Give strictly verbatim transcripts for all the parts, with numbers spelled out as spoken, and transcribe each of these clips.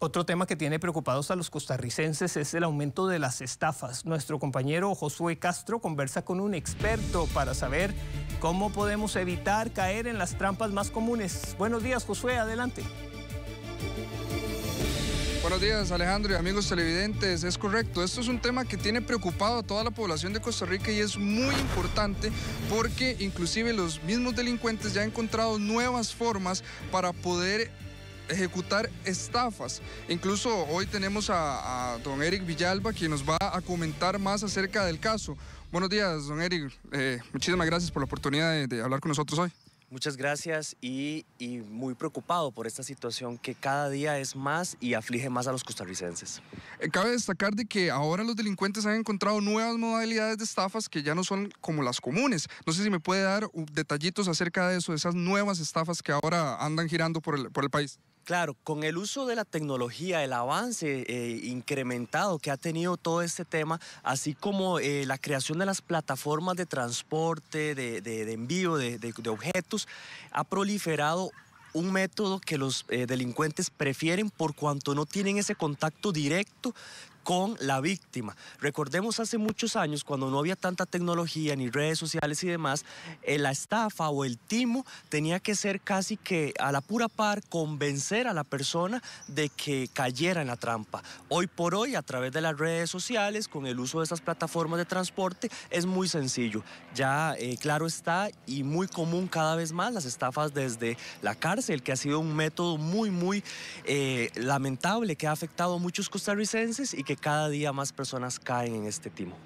Otro tema que tiene preocupados a los costarricenses es el aumento de las estafas. Nuestro compañero Josué Castro conversa con un experto para saber cómo podemos evitar caer en las trampas más comunes. Buenos días, Josué, adelante. Buenos días, Alejandro y amigos televidentes. Es correcto, esto es un tema que tiene preocupado a toda la población de Costa Rica y es muy importante porque inclusive los mismos delincuentes ya han encontrado nuevas formas para poder ejecutar estafas. Incluso hoy tenemos a, a don Eric Villalba, quien nos va a comentar más acerca del caso. Buenos días, don Eric. Eh, muchísimas gracias por la oportunidad de, de hablar con nosotros hoy. Muchas gracias y, y muy preocupado por esta situación que cada día es más y aflige más a los costarricenses. Cabe destacar de que ahora los delincuentes han encontrado nuevas modalidades de estafas que ya no son como las comunes. No sé si me puede dar detallitos acerca de eso, de esas nuevas estafas que ahora andan girando por el, por el país. Claro, con el uso de la tecnología, el avance eh, incrementado que ha tenido todo este tema, así como eh, la creación de las plataformas de transporte, de, de, de envío de, de, de objetos, ha proliferado un método que los eh, delincuentes prefieren por cuanto no tienen ese contacto directo con la víctima. Recordemos hace muchos años, cuando no había tanta tecnología ni redes sociales y demás, eh, la estafa o el timo tenía que ser casi que a la pura par convencer a la persona de que cayera en la trampa. Hoy por hoy, a través de las redes sociales, con el uso de estas plataformas de transporte, es muy sencillo. Ya eh, claro está, y muy común cada vez más, las estafas desde la cárcel, que ha sido un método muy, muy eh, lamentable, que ha afectado a muchos costarricenses y que cada día más personas caen en este timo.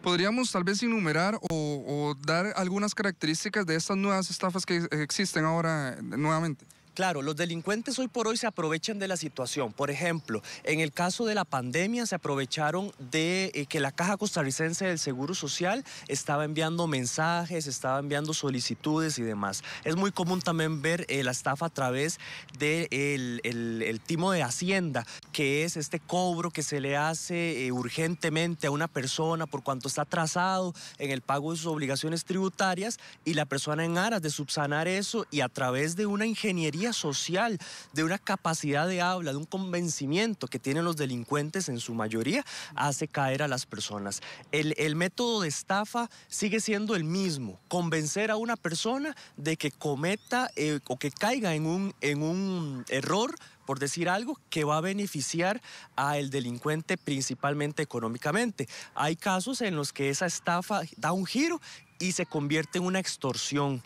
¿Podríamos tal vez enumerar o, o dar algunas características de estas nuevas estafas que existen ahora nuevamente? Claro, los delincuentes hoy por hoy se aprovechan de la situación. Por ejemplo, en el caso de la pandemia se aprovecharon de eh, que la Caja Costarricense del Seguro Social estaba enviando mensajes, estaba enviando solicitudes y demás. Es muy común también ver eh, la estafa a través del de el, el timo de Hacienda, que es este cobro que se le hace eh, urgentemente a una persona por cuanto está atrasado en el pago de sus obligaciones tributarias, y la persona, en aras de subsanar eso y a través de una ingeniería social, de una capacidad de habla, de un convencimiento que tienen los delincuentes en su mayoría, hace caer a las personas. El, el método de estafa sigue siendo el mismo: convencer a una persona de que cometa eh, o que caiga en un, en un error, por decir algo, que va a beneficiar al delincuente principalmente económicamente. Hay casos en los que esa estafa da un giro y se convierte en una extorsión.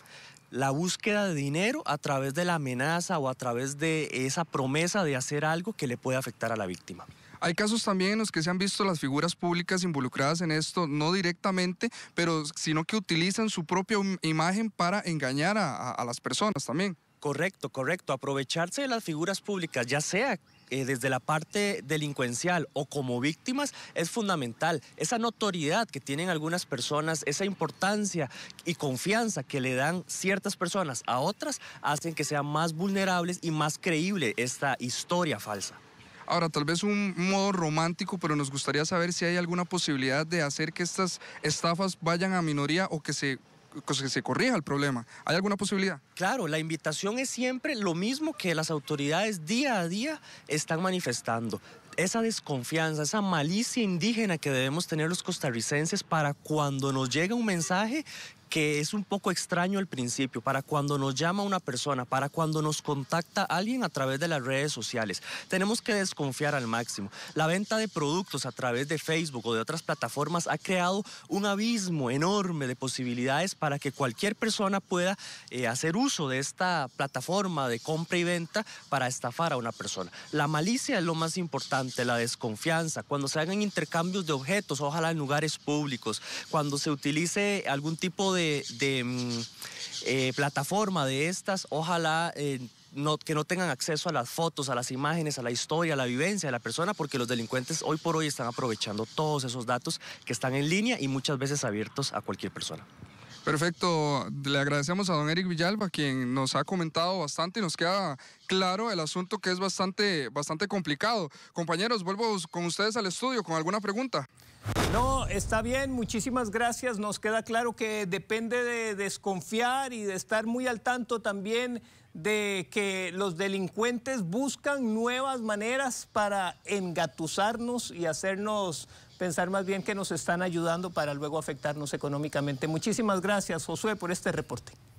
La búsqueda de dinero a través de la amenaza o a través de esa promesa de hacer algo que le puede afectar a la víctima. Hay casos también en los que se han visto las figuras públicas involucradas en esto, no directamente, pero sino que utilizan su propia imagen para engañar a, a las personas también. Correcto, correcto. Aprovecharse de las figuras públicas, ya sea eh, desde la parte delincuencial o como víctimas, es fundamental. Esa notoriedad que tienen algunas personas, esa importancia y confianza que le dan ciertas personas a otras, hacen que sean más vulnerables y más creíble esta historia falsa. Ahora, tal vez un modo romántico, pero nos gustaría saber si hay alguna posibilidad de hacer que estas estafas vayan a minoría o que se... que se corrija el problema. ¿Hay alguna posibilidad? Claro, la invitación es siempre lo mismo que las autoridades día a día están manifestando: esa desconfianza, esa malicia indígena que debemos tener los costarricenses para cuando nos llega un mensaje que es un poco extraño al principio, para cuando nos llama una persona, para cuando nos contacta alguien a través de las redes sociales. Tenemos que desconfiar al máximo. La venta de productos a través de Facebook o de otras plataformas ha creado un abismo enorme de posibilidades para que cualquier persona pueda eh, hacer uso de esta plataforma de compra y venta para estafar a una persona. La malicia es lo más importante, la desconfianza. Cuando se hagan intercambios de objetos, ojalá en lugares públicos, cuando se utilice algún tipo de de, de eh, plataforma de estas, ojalá eh, no, que no tengan acceso a las fotos, a las imágenes, a la historia, a la vivencia de la persona, porque los delincuentes hoy por hoy están aprovechando todos esos datos que están en línea y muchas veces abiertos a cualquier persona. Perfecto, le agradecemos a don Eric Villalba, quien nos ha comentado bastante y nos queda claro el asunto, que es bastante, bastante complicado. Compañeros, vuelvo con ustedes al estudio con alguna pregunta. No, está bien, muchísimas gracias. Nos queda claro que depende de desconfiar y de estar muy al tanto también de que los delincuentes buscan nuevas maneras para engatusarnos y hacernos pensar más bien que nos están ayudando para luego afectarnos económicamente. Muchísimas gracias, Josué, por este reporte.